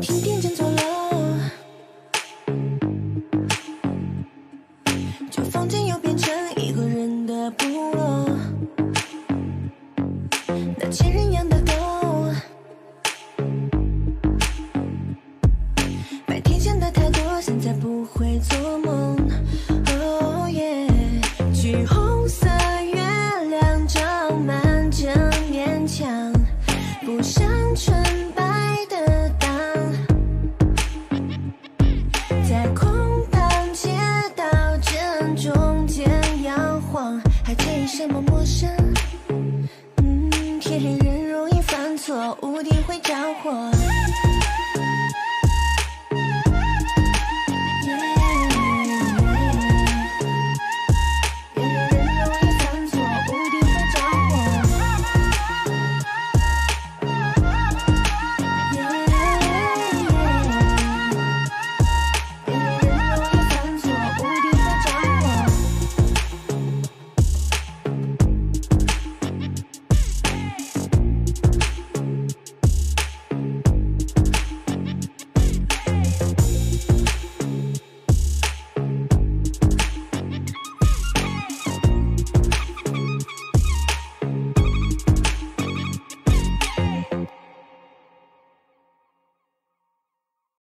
偏偏见错了，就放进又变成一个人的部落。那前任养的狗，白天想的太多，现在不会做梦。哦耶，橘红色月亮照满整面墙，不像纯。 什么？